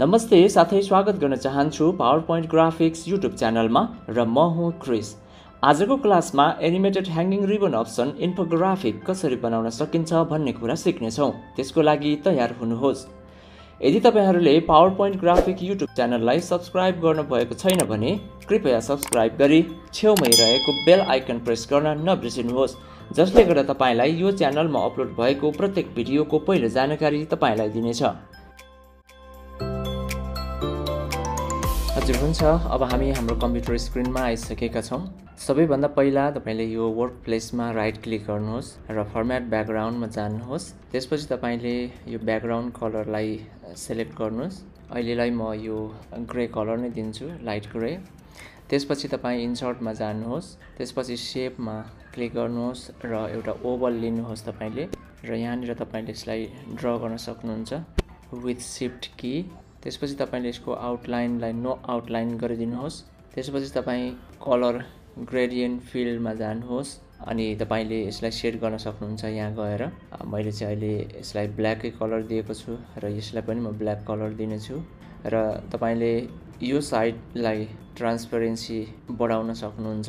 नमस्ते साथै स्वागत गर्न चाहन्छु PowerPoint ग्राफिक्स YouTube च्यानलमा र म हुँ क्रिस। आजको क्लासमा animated hanging ribbon option infographic कसरी बनाउन सकिन्छ भन्ने कुरा सिक्ने छौं। त्यसको लागि तयार हुनुहोस्। यदि तपाईहरुले PowerPoint ग्राफिक YouTube च्यानललाई सब्स्क्राइब गर्नु भएको छैन भने कृपया सब्स्क्राइब गरी छेउमै रहेको बेल आइकन प्रेस गर्न नबिर्सिनुहोस्, जसले गर्दा तपाईलाई यो च्यानलमा अपलोड भएको प्रत्येक भिडियोको पहिलो जानकारी तपाईलाई दिनेछ। हजुर हुन्छ, अब हामी हाम्रो कम्प्युटर स्क्रिनमा आइसकेका छौं। सबैभन्दा पहिला तपाईले यो वर्क प्लेसमा राइट क्लिक गर्नुहोस् र फर्म्याट ब्याकग्राउन्डमा जानुहोस्। त्यसपछि तपाईले यो ब्याकग्राउन्ड कलरलाई सिलेक्ट गर्नुहोस्। अहिलेलाई म यो ग्रे कलर नै दिन्छु, लाइट ग्रे। त्यसपछि तपाई इन्सर्टमा जानुहोस्, त्यसपछि शेपमा क्लिक गर्नुहोस् र एउटा ओभल लिनुहोस् तपाईले र यहाँनिर तपाईले यसलाई ड्रा गर्न सक्नुहुन्छ विथ शिफ्ट की। त्यसपछि तपाईले यसको आउटलाइनलाई नो आउटलाइन गरिदिनुहोस्। त्यसपछि तपाई कलर ग्रेडियन्ट फिल्डमा जानुहोस् अनि तपाईले यसलाई शेड गर्न सक्नुहुन्छ। यहाँ गएर मैले चाहिँ अहिले यसलाई ब्ल्याकै कलर दिएको छु र यसलाई पनि म ब्ल्याक कलर दिनेछु र तपाईले यो साइडलाई ट्रान्सपेरेन्सी बढाउन सक्नुहुन्छ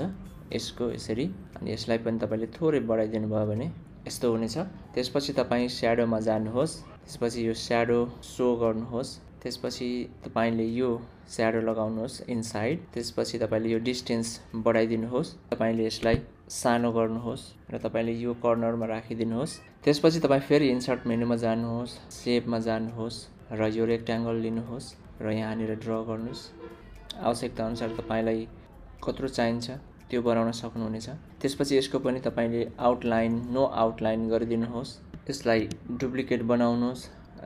यसको यसरी, अनि यसलाई पनि तपाईले थोरै बढाइदिनु भयो भने यस्तो हुनेछ। त्यसपछि तपाई स्याडोमा जानुहोस्, त्यसपछि यो स्याडो सो गर्नुहोस्, त्यसपछि तपाईले यो स्याडो लगाउनुहोस् इनसाइड। त्यसपछि तपाईले यो डिस्टेन्स बढाइदिनुहोस्, तपाईले यसलाई सानो गर्नुहोस् र तपाईले यो कर्नरमा राखिदिनुहोस्। त्यसपछि तपाई फेरि इन्सर्ट मेनुमा जानुहोस्, शेपमा जानुहोस् र यो रेक्ट्याङ्गल लिनुहोस् र यहाँनिर ड्रा गर्नुहोस्। आवश्यकता अनुसार तपाईलाई कत्रो चाहिन्छ त्यो बनाउन सक्नुहुनेछ। त्यसपछि यसको पनि तपाईले आउटलाइन नो आउटलाइन गरिदिनुहोस्, यसलाई डुप्लिकेट बनाउनुहोस्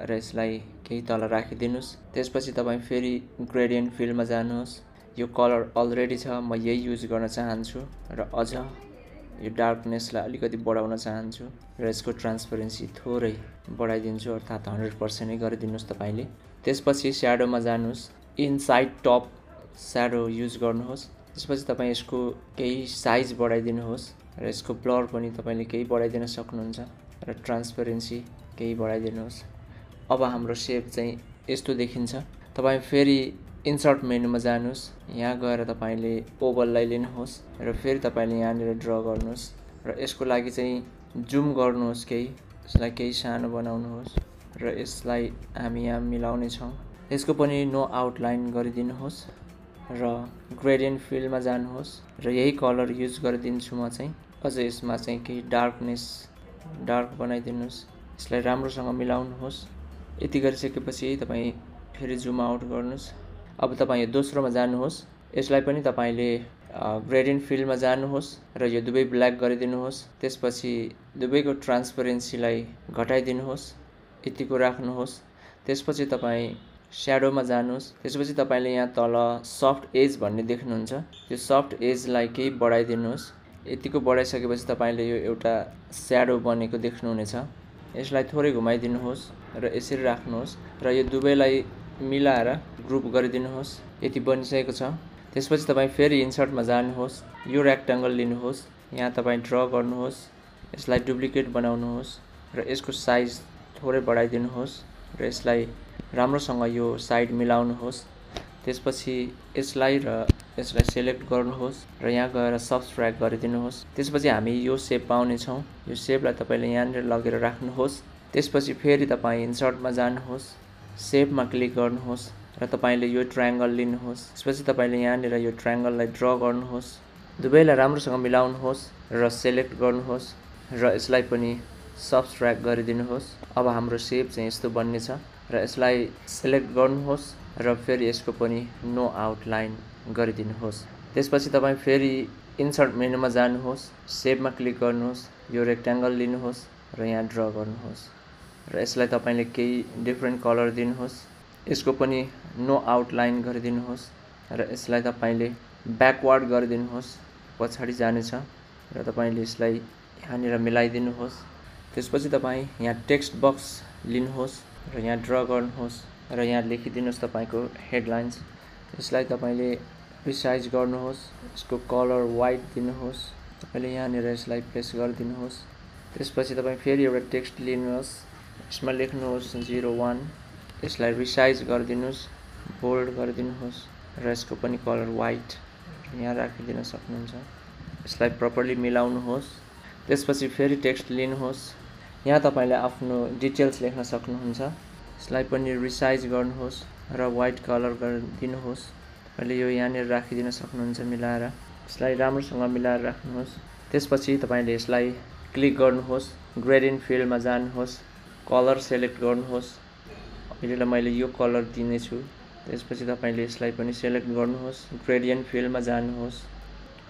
र यसलाई केही तल राखिदिनुस्। त्यसपछि तपाई फेरि ग्रेडियन्ट फिल्डमा जानुहोस्। यो कलर अलरेडी छ, म यही युज गर्न चाहन्छु र अझ यो डार्कनेसलाई अलिकति बढाउन चाहन्छु र यसको ट्रान्सपेरेन्सी थोरै बढाइदिन्छु, अर्थात् 100% नै गरिदिनुस् तपाईले। त्यसपछि स्याडोमा जानुहोस्, इनसाइड टप स्याडो युज गर्नुहोस्। त्यसपछि तपाई यसको केही साइज बढाइदिनुहोस् र यसको ब्लर पनि तपाईले केही बढाइदिन सक्नुहुन्छ र ट्रान्सपेरेन्सी केही बढाइदिनुहोस्। अब हाम्रो शेप चाहिँ यस्तो देखिन्छ। तपाई फेरि इन्सर्ट मेनुमा जानुहोस्, यहाँ गएर तपाईले ओभललाई लिनुहोस् र फेरि तपाईले यहाँनिर ड्रा गर्नुहोस् र यसको लागि चाहिँ जुम गर्नुहोस् केही, यसलाई केही सानो बनाउनुहोस् र यसलाई हामी यहाँ मिलाउने छौं। यसको पनि नो आउटलाइन गरिदिनुहोस् र ग्रेडियन्ट फिल्डमा जानुहोस् र यही कलर युज गरिदिन्छु म चाहिँ। अझ यसमा चाहिँ केही डार्कनेस डार्क बनाइदिनुहोस्, यसलाई राम्रोसँग मिलाउनुहोस्। यति गरिसकेपछि तपाई फेरि जुम आउट गर्नुस्। अब तपाई यो दोस्रोमा जानुहोस्, यसलाई पनि तपाईले ग्रेडियन्ट फिल्डमा जानुहोस् र यो दुबै ब्ल्याक गरिदिनुहोस्। त्यसपछि दुबैको ट्रान्सपेरेन्सीलाई घटाइदिनुहोस्, यतिको राख्नुहोस्। त्यसपछि तपाई स्याडोमा जानुहोस्, त्यसपछि तपाईले यहाँ तल सफ्ट एज भन्ने देख्नुहुन्छ, यो सफ्ट एजलाई केही बढाइदिनुहोस्। यतिको बढाइसकेपछि तपाईले यो एउटा स्याडो बनेको देख्नुहुनेछ, यसलाई थोरै घुमाइदिनुहोस् र यसरी राख्नुहोस् र यो दुबैलाई मिलाएर ग्रुप गरिदिनुहोस्। यति बनिसकेको छ। त्यसपछि तपाई फेरि इन्सर्टमा जानुहोस्, यो रेक्ट्याङ्गल लिनुहोस्, यहाँ तपाई ड्रा गर्नुहोस्, यसलाई डुप्लिकेट बनाउनुहोस् र यसको साइज थोरै बढाइदिनुहोस् र यसलाई राम्रोसँग यो साइड मिलाउनुहोस्। त्यसपछि यसलाई र यसलाई सेलेक्ट गर्नुहोस् र यहाँ गएर सब्ट्र्याक्ट गरिदिनुहोस्। त्यसपछि हामी यो शेप पाउनेछौँ, यो शेपलाई तपाईले यहाँनिर लगेर राख्नुहोस्। त्यसपछि फेरि तपाई इन्सर्टमा जानुहोस्, शेपमा क्लिक गर्नुहोस् र तपाईले यो ट्रायंगल लिनुहोस्। त्यसपछि तपाईले यहाँनिर यो ट्रायंगललाई ड्रा गर्नुहोस्, दुबैलाई राम्रोसँग मिलाउनुहोस् र सेलेक्ट गर्नुहोस् र यसलाई पनि सब्ट्र्याक्ट गरिदिनुहोस्। अब हाम्रो शेप चाहिँ यस्तो बन्ने छ र यसलाई सेलेक्ट गर्नुहोस् र फेरि यसको पनि नो आउटलाइन गरिदिनुहोस्। त्यसपछि तपाई फेरि इन्सर्ट मेनुमा जानुहोस्, शेपमा क्लिक गर्नुहोस्, यो रेक्ट्याङ्गल लिनुहोस् र यहाँ ड्रा गर्नुहोस् र यसलाई तपाईले केही डिफ्रेन्ट कलर दिनुहोस्। यसको पनि नो आउटलाइन गरिदिनुहोस् र यसलाई तपाईले ब्याकवर्ड गरिदिनुहोस्, पछाडि जानेछ र तपाईले यसलाई यहाँनिर मिलाइदिनुहोस्। त्यसपछि तपाई यहाँ टेक्स्ट बक्स लिनुहोस् र यहाँ ड्रा गर्नुहोस् र यहाँ लेखिदिनुहोस् तपाईँको हेडलाइन्स। यसलाई तपाईले साइज गर्नुहोस् यसको कलर व्हाइट दिनुहोस् तपाईले यहाँ नेर यसलाई प्लेस गर्दिनुहोस् त्यसपछि तपाई फेरि एउटा टेक्स्ट लिनुहोस् यसमा लेख्नुहोस् 01 यसलाई रिसाइज गर्दिनुहोस् बोल्ड गर्दिनुहोस् र यसको पनि कलर व्हाइट यहाँ राखिदिन सक्नुहुन्छ यसलाई प्रपरली मिलाउनुहोस् त्यसपछि फेरि टेक्स्ट लिनुहोस् यहाँ तपाईले आफ्नो डिटेल्स लेख्न सक्नुहुन्छ यसलाई पनि रिसाइज गर्नुहोस् र व्हाइट कलर गरिदिनुहोस् अहिले यो यहाँ नेर राखिदिन सक्नुहुन्छ मिलाएर यसलाई राम्रोसँग मिलाएर राख्नुहोस् त्यसपछि तपाईले यसलाई क्लिक गर्नुहोस् ग्रेडियन्ट फिल्डमा जानुहोस् कलर सेलेक्ट गर्नुहोस् अहिले मैले यो कलर दिने छु त्यसपछि तपाईले यसलाई पनि सेलेक्ट गर्नुहोस् ग्रेडियन्ट फिल्डमा जानुहोस्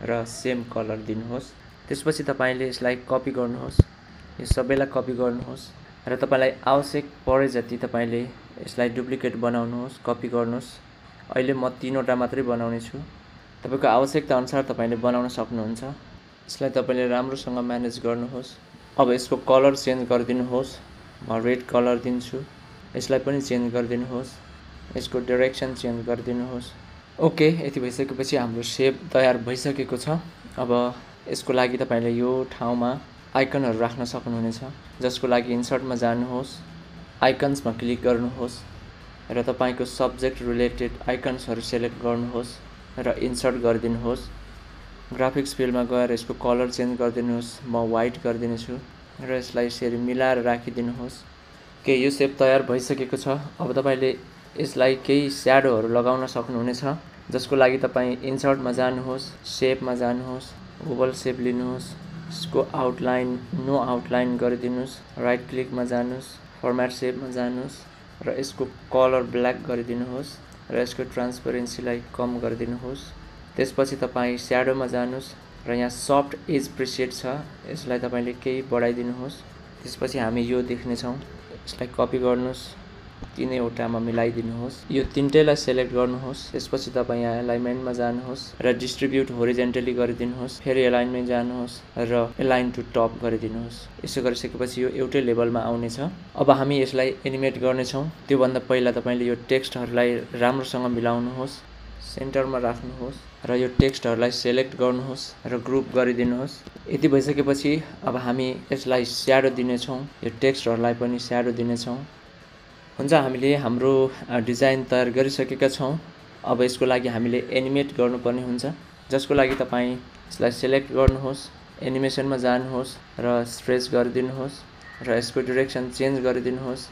र सेम कलर दिनुहोस् त्यसपछि तपाईले यसलाई कपी गर्नुहोस् यो सबैलाई कपी गर्नुहोस् र तपाईलाई आवश्यक परे जति तपाईले यसलाई डुप्लिकेट बनाउनुहोस् कपी गर्नुहोस् अहिले म 3 वटा मात्रै बनाउने छु तपाईको आवश्यकता अनुसार तपाईले बनाउन सक्नुहुन्छ यसलाई तपाईले राम्रोसँग म्यानेज गर्नुहोस् अब यसको कलर चेन्ज गरिदिनुहोस् म रेड कलर दिन्छु यसलाई पनि चेन्ज गरिदिनुहोस् यसको डाइरेक्सन चेन्ज गरिदिनुहोस् ओके यति भइसकेपछि हाम्रो शेप तयार भइसकेको छ अब यसको लागि तपाईले यो ठाउँमा आइकनहरु राख्न सक्नुहुनेछ जसको लागि इन्सर्टमा जानुहोस् आइकन्समा क्लिक गर्नुहोस् र तपाईको सब्जेक्ट रिलेटेड आइकन्सहरु सिलेक्ट गर्नुहोस् र इन्सर्ट गर्दिनुहोस् ग्राफिक्स फिल्डमा गएर यसको कलर चेन्ज गर्दिनुहोस् म व्हाइट गर्दिनेछु र यसलाई यसरी मिलाएर राखिदिनुहोस् के यो शेप तयार भइसकेको छ अब तपाईले यसलाई केही स्याडोहरु लगाउन सक्नुहुनेछ जसको लागि तपाई इन्सर्टमा जानुहोस् शेपमा जानुहोस् ओभल शेप लिनुहोस् यसको आउटलाइन नो आउटलाइन गरिदिनुस् राइट क्लिकमा जानुस् फर्म्याट शेपमा जानुस् र यसको कलर ब्ल्याक गरिदिनुहोस् र यसको ट्रान्सपेरेन्सीलाई कम गरिदिनुहोस् त्यसपछि तपाई स्याडोमा जानुस् र यहाँ सफ्ट एज प्रिसेट छ यसलाई तपाईले केही बढाइदिनुहोस् त्यसपछि हामी यो देख्ने छौं यसलाई कपी गर्नुस् तीनैवटामा मिलाइदिनुहोस् यो तीनटैलाई सिलेक्ट गर्नुहोस् त्यसपछि तपाई यहाँ अलाइनमेन्टमा जानुहोस् र डिस्ट्रिब्युट होरिजन्टली गरिदिनुहोस् फेरि अलाइनमेन्ट जानुहोस् र अलाइन टु टप गरिदिनुहोस् यसो गरिसकेपछि यो एउटै लेभलमा आउने छ अब हामी यसलाई एनिमेट गर्ने छौं त्यो भन्दा पहिला तपाईले यो टेक्स्टहरुलाई राम्रोसँग मिलाउनुहोस् सेन्टरमा राख्नुहोस् र यो टेक्स्टहरुलाई सिलेक्ट गर्नुहोस् र ग्रुप गरिदिनुहोस् यति भइसकेपछि अब हामी यसलाई स्याडो दिने छौं यो टेक्स्टहरुलाई पनि स्याडो दिने छौं हुन्छ हामीले हाम्रो डिजाइन तयार गरिसकेका छौं अब यसको लागि हामीले एनिमेट गर्नुपर्ने हुन्छ जसको लागि तपाई यसलाई सिलेक्ट गर्नुहोस् एनिमेसनमा जानुहोस् र स्ट्रेच गरिदिनुहोस् र यसको डाइरेक्सन चेन्ज गरिदिनुहोस्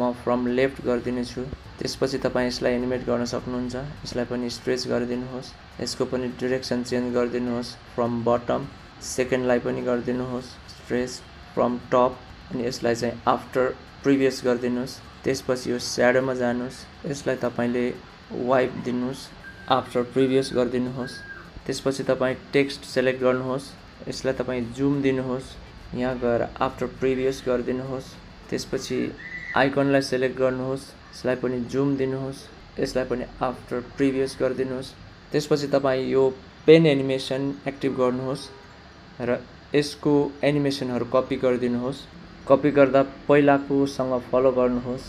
म फ्रम लेफ्ट गरिदिने छु त्यसपछि तपाई यसलाई एनिमेट गर्न सक्नुहुन्छ यसलाई पनि स्ट्रेच गरिदिनुहोस् यसको पनि डाइरेक्सन चेन्ज गरिदिनुहोस् फ्रम बटम सेकेन्डलाई पनि गरिदिनुहोस् स्ट्रेच फ्रम टप अनि यसलाई चाहिँ आफ्टर प्रिभियस गरिदिनुहोस् त्यसपछि यो स्याडोमा जानुहोस् यसलाई तपाईले वाइप दिनुहोस् आफ्टर प्रिभियस गरिदिनुहोस् त्यसपछि तपाई टेक्स्ट सिलेक्ट गर्नुहोस् यसलाई तपाई जूम दिनुहोस् यहाँ गएर आफ्टर प्रिभियस गरिदिनुहोस् त्यसपछि आइकनलाई सिलेक्ट गर्नुहोस् यसलाई पनि जूम दिनुहोस् यसलाई पनि आफ्टर प्रिभियस गरिदिनुहोस् त्यसपछि तपाई यो पेन एनिमेसन एक्टिभ गर्नुहोस् र यसको एनिमेसनहरु कपी गरिदिनुहोस् कपी गर्दा पहिलाको सँग फलो गर्नुहोस्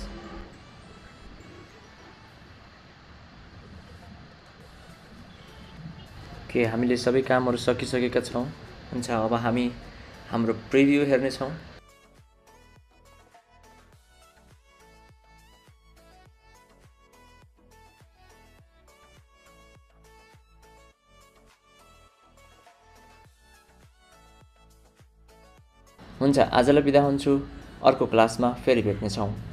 के हामीले सबै कामहरु सकिसकेका छौं हुन्छ अब हामी हाम्रो प्रिभ्यू हेर्ने छौं हुन्छ आजलाई बिदा हुन्छु अर्को क्लासमा फेरि भेट्ने छौं।